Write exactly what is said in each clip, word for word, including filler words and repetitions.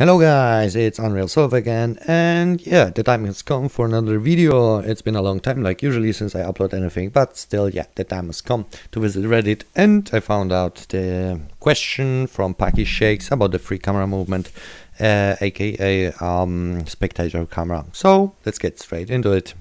Hello guys, it's UnrealSolve again, and yeah, the time has come for another video. It's been a long time, like usually, since I upload anything, but still, yeah, the time has come to visit Reddit, and I found out the question from PakeyShakes about the free camera movement, uh, aka um, spectator camera. So let's get straight into it.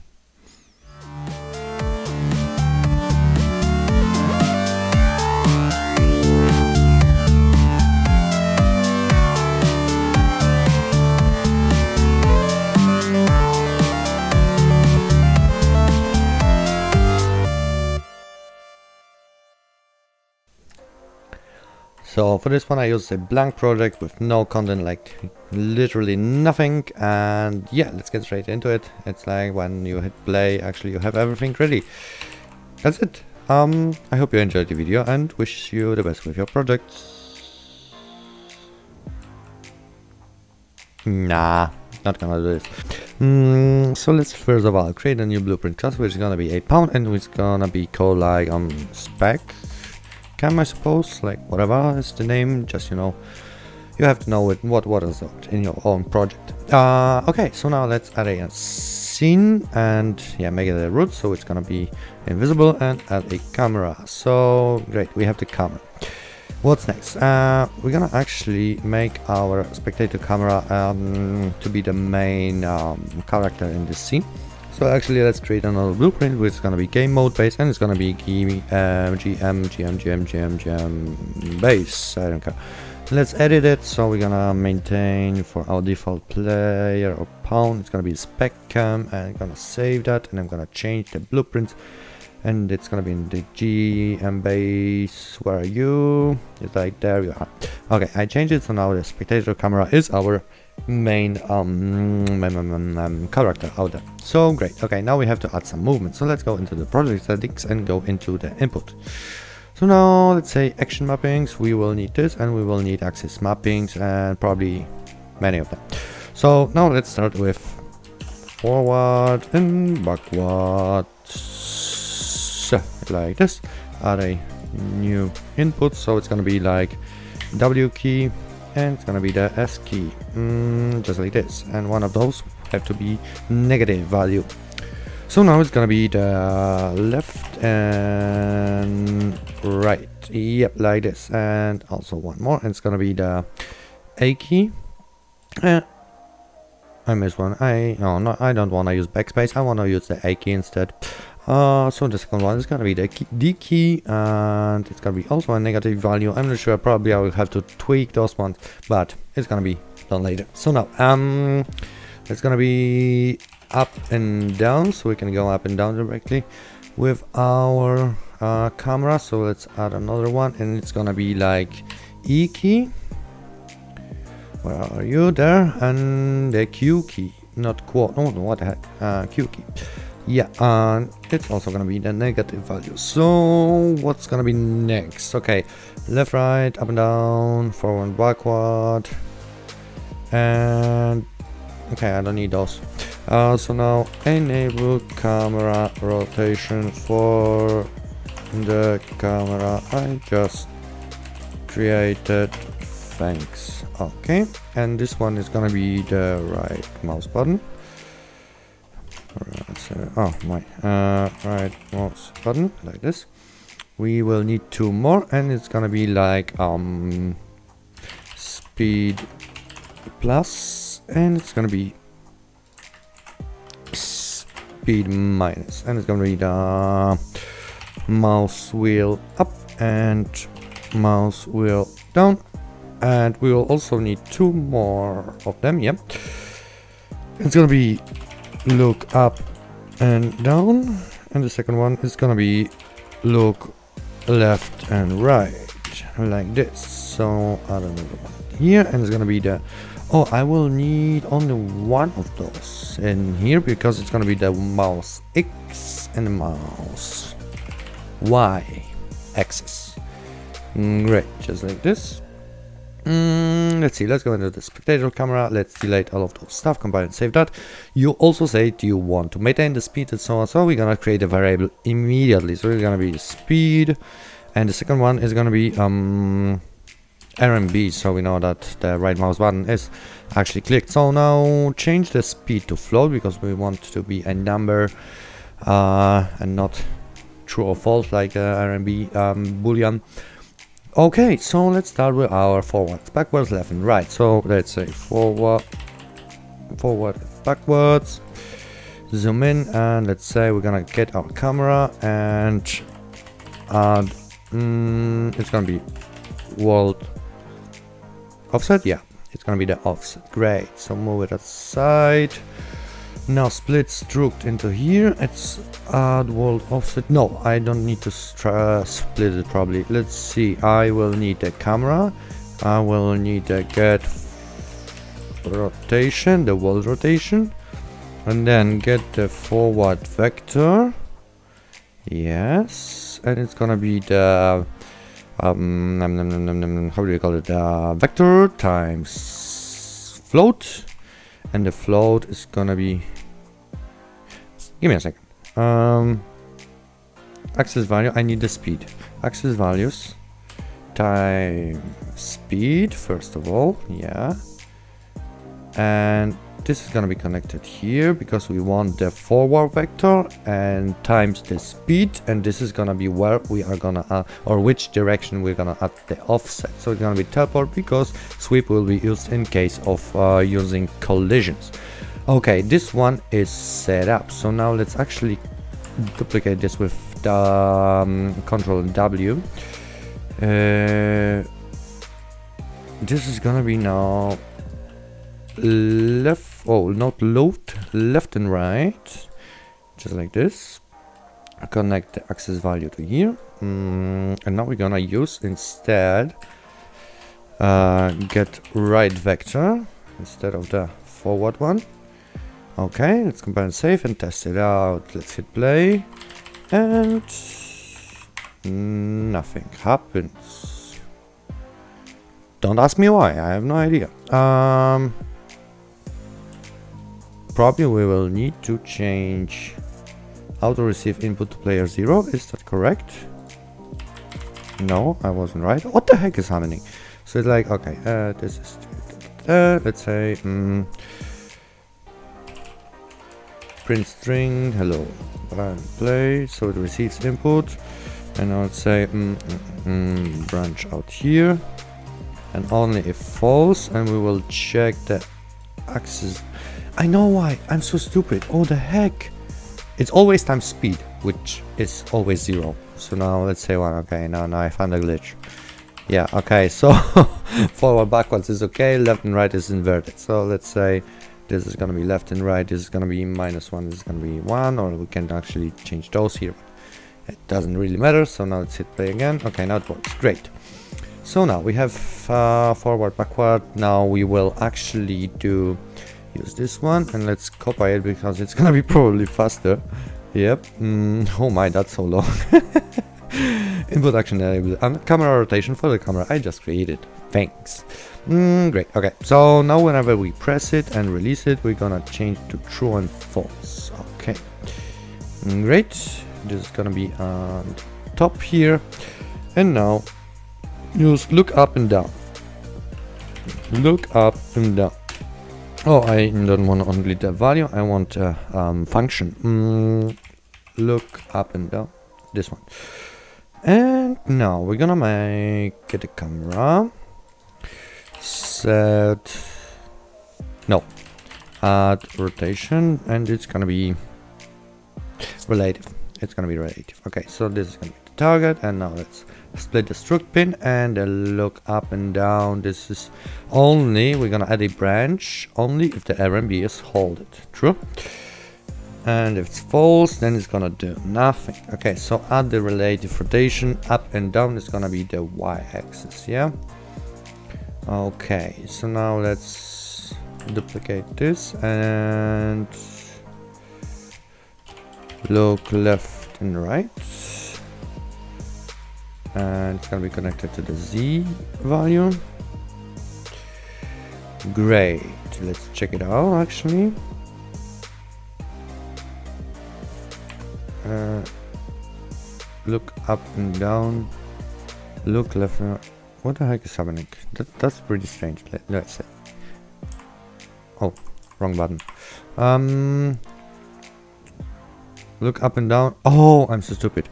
So for this one I used a blank project with no content, like literally nothing, and yeah, let's get straight into it. It's like when you hit play, actually you have everything ready. That's it. Um, I hope you enjoyed the video and wish you the best with your projects. Nah, not gonna do this. Mm, so let's first of all create a new blueprint class, which is gonna be eight pound, and it's gonna be called like um, spec cam, I suppose, like whatever is the name, just, you know, you have to know it, what what is that in your own project. Uh, okay, so now let's add a scene and yeah, make it a root, so it's gonna be invisible, and add a camera. So great, we have the camera. What's next? Uh, we're gonna actually make our spectator camera um, to be the main um, character in this scene. So actually let's create another blueprint, which is going to be game mode base, and it's going to be G M, G M, G M, G M, G M base, I don't care. Let's edit it, so we're going to maintain for our default player or pound, it's going to be spec cam, and I'm going to save that, and I'm going to change the blueprint, and it's going to be in the G M base. Where are you? It's like, there you are. Okay, I changed it, so now the spectator camera is our main um, um, um character out there. So great. Okay, now we have to add some movement, so let's go into the project settings and go into the input. So now let's say action mappings, we will need this, and we will need axis mappings, and probably many of them. So now let's start with forward and backward, like this. Add a new input, so it's gonna be like W key, and it's gonna be the S key, mm, just like this, and one of those have to be negative value. So now it's gonna be the left and right, yep, like this, and also one more, and it's gonna be the A key. uh, I missed one. I no, no I don't want to use backspace, I want to use the A key instead. Uh, so the second one is gonna be the key, D key, and it's gonna be also a negative value. I'm not sure, probably I will have to tweak those ones, but it's gonna be done later. So now um, it's gonna be up and down, so we can go up and down directly with our uh, camera. So let's add another one, and it's gonna be like E key. Where are you? There, and the Q key, not quad. Oh no, what the heck? Uh, Q key. Yeah, and it's also gonna be the negative value. So what's gonna be next? Okay, left, right, up and down, forward, backward, and okay, I don't need those. Uh, so now enable camera rotation for the camera I just created. Thanks. Okay, and this one is gonna be the right mouse button. Right, so, oh my, uh, right mouse button, like this. We will need two more, and it's gonna be like um, speed plus, and it's gonna be speed minus, and it's gonna be the mouse wheel up and mouse wheel down, and we will also need two more of them. Yep, it's gonna be look up and down, and the second one is gonna be look left and right, like this. So I don't know about here, and it's gonna be the, oh, I will need only one of those in here, because it's gonna be the mouse X and the mouse Y axis. Great, just like this. Mm, let's see, let's go into the spectator camera, let's delete all of those stuff, combine and save that. You also said you want to maintain the speed and so on, so we're gonna create a variable immediately. So it's gonna be speed, and the second one is gonna be um R M B, so we know that the right mouse button is actually clicked. So now change the speed to float, because we want to be a number uh, and not true or false like uh, R M B um, boolean. Okay, so let's start with our forwards, backwards, left and right. So let's say forward, forward, backwards. Zoom in, and let's say we're gonna get our camera and add, mm, it's gonna be world offset. Yeah, it's gonna be the offset. Great. So move it aside. Now split struct into here. It's add world offset. No, I don't need to split it probably. Let's see. I will need a camera. I will need a get rotation, the world rotation. And then get the forward vector, yes, and it's gonna be the um, num, num, num, num, how do you call it, uh, vector times float, and the float is gonna be, give me a second, um, axis value, I need the speed, axis values times speed first of all, yeah, and this is going to be connected here because we want the forward vector and times the speed, and this is going to be where we are going to add, or which direction we're going to add the offset. So it's going to be teleport because sweep will be used in case of uh, using collisions. Okay, this one is set up. So now let's actually duplicate this with the um, Ctrl W. Uh, this is going to be now left. Oh, not load, left and right, just like this. Connect the axis value to here, mm, and now we're gonna use instead uh, get right vector instead of the forward one. Okay, let's compile and save and test it out. Let's hit play, and nothing happens. Don't ask me why. I have no idea. Um. Probably we will need to change auto receive input to player zero. Is that correct? No, I wasn't right. What the heck is happening? So it's like, okay, uh, this is, uh, let's say, um, print string, hello, and play. So it receives input, and I would say um, um, branch out here, and only if false, and we will check the axis. I know why, I'm so stupid, oh the heck. It's always times speed, which is always zero. So now let's say one, okay, now, now I found a glitch. Yeah, okay, so forward, backwards is okay, left and right is inverted. So let's say this is gonna be left and right, this is gonna be minus one, this is gonna be one, or we can actually change those here. It doesn't really matter, so now let's hit play again. Okay, now it works, great. So now we have uh, forward, backward, now we will actually do use this one, and let's copy it because it's gonna be probably faster. Yep. Mm, oh my, that's so long. Input action enable and camera rotation for the camera I just created. Thanks. Mm, great. Okay. So now whenever we press it and release it, we're gonna change to true and false. Okay. Mm, great. This is gonna be on top here, and now use look up and down. Look up and down. Oh, I don't want only the value, I want a um, function. Mm, look up and down, this one. And now we're gonna make it a camera. Set, no, add rotation, and it's gonna be relative. It's gonna be relative. Okay, so this is gonna be the target, and now let's split the struct pin and a look up and down. This is only, we're gonna add a branch only if the R M B is holded, true, and if it's false then it's gonna do nothing. Okay, so add the relative rotation, up and down is gonna be the y-axis, yeah. Okay, so now let's duplicate this and look left and right, and it's gonna be connected to the Z value. Great, let's check it out actually. Uh, look up and down, look left and What the heck is happening? That, that's pretty strange. Let, let's see. Oh, wrong button. Um, look up and down. Oh, I'm so stupid.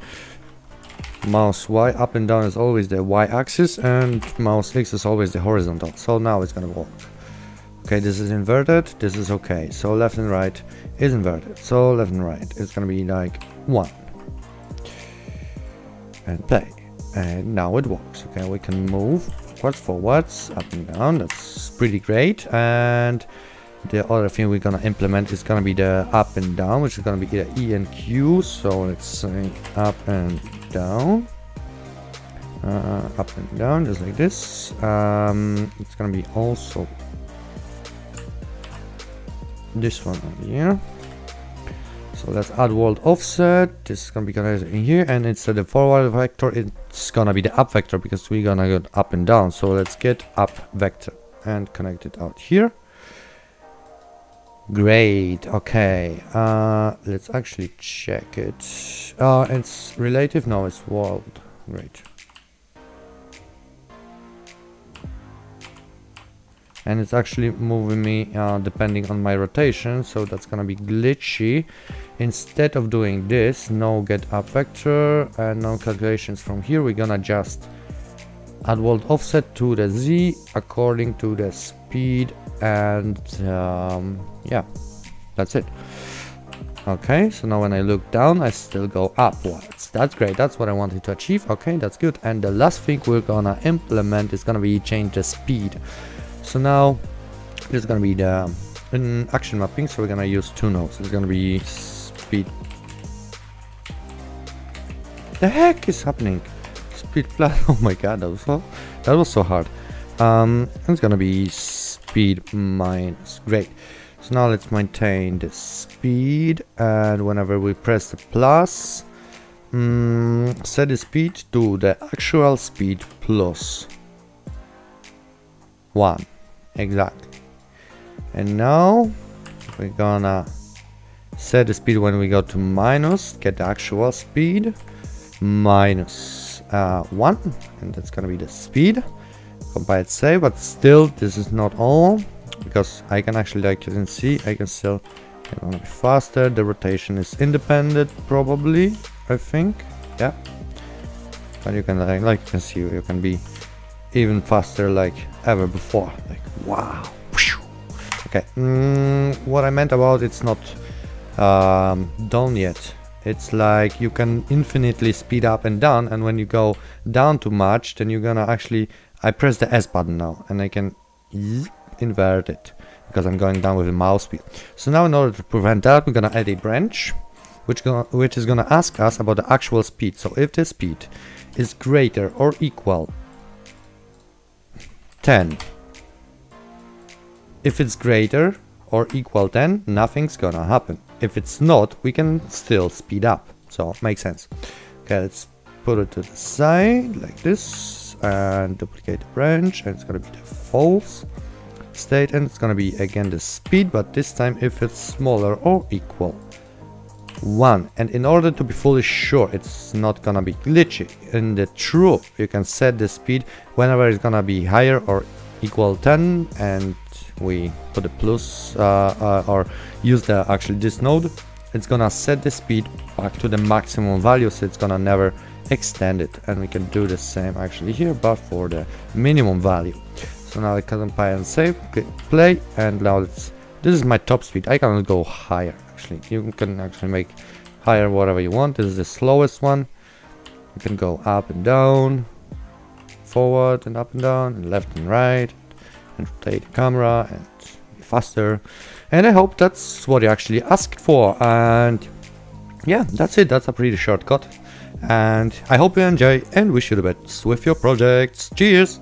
Mouse Y up and down is always the Y axis, and mouse X is always the horizontal. So now it's gonna work. Okay, this is inverted. This is okay. So left and right is inverted. So left and right is gonna be like one. And play. And now it works. Okay, we can move backwards, forwards, up and down. That's pretty great. And the other thing we're gonna implement is gonna be the up and down, which is gonna be either E and Q. So let's say up and down, uh, up and down, just like this. Um, it's gonna be also this one here. So let's add world offset. This is gonna be connected in here, and instead of forward vector, it's gonna be the up vector because we're gonna go up and down. So let's get up vector and connect it out here. Great. Okay, uh let's actually check it. Uh it's relative. No, it's world. Great. And it's actually moving me uh, depending on my rotation, so that's gonna be glitchy. Instead of doing this, no get up vector and no calculations from here, we're gonna just add world offset to the Z according to the speed, and um, yeah, that's it. Okay, so now when I look down, I still go upwards. That's great. That's what I wanted to achieve. Okay, that's good. And the last thing we're gonna implement is gonna be change the speed. So now there's gonna be the in action mapping, so we're gonna use two nodes. It's gonna be speed. The heck is happening? Speed plus. Oh my god, that was so, that was so hard. Um, it's gonna be speed minus. Great. So now let's maintain the speed, and whenever we press the plus, um, set the speed to the actual speed plus one. Exactly. And now we're gonna set the speed when we go to minus, get the actual speed, minus uh, one, and that's gonna be the speed. Compile it, save, but still this is not all, because I can actually, like you can see, I can still I wanna be faster. The rotation is independent, probably, I think. Yeah. But you can, like, like you can see, you can be even faster like ever before. Like, wow. Okay, mm, what I meant about it's not um, done yet. It's like you can infinitely speed up and down, and when you go down too much, then you're gonna actually, I press the S button now, and I can invert it, because I'm going down with the mouse wheel. So now in order to prevent that, we're gonna add a branch, which, gonna, which is gonna ask us about the actual speed. So if the speed is greater or equal ten, if it's greater or equal ten, nothing's gonna happen. If it's not, we can still speed up. So makes sense. Okay, let's put it to the side like this, and duplicate the branch, and it's gonna be the false state, and it's gonna be again the speed, but this time if it's smaller or equal one. And in order to be fully sure it's not gonna be glitchy, in the true you can set the speed whenever it's gonna be higher or equal ten, and we put a plus uh, uh, or use the actually this node. It's gonna set the speed back to the maximum value, so it's gonna never extend it. And we can do the same actually here, but for the minimum value. So now I can compile and save, click play, and now it's, this is my top speed. I cannot go higher actually. You can actually make higher whatever you want. This is the slowest one. You can go up and down, forward and up and down, and left and right, and rotate the camera and be faster. And I hope that's what you actually asked for. And yeah, that's it. That's a pretty shortcut. And I hope you enjoy, and wish you the best with your projects. Cheers!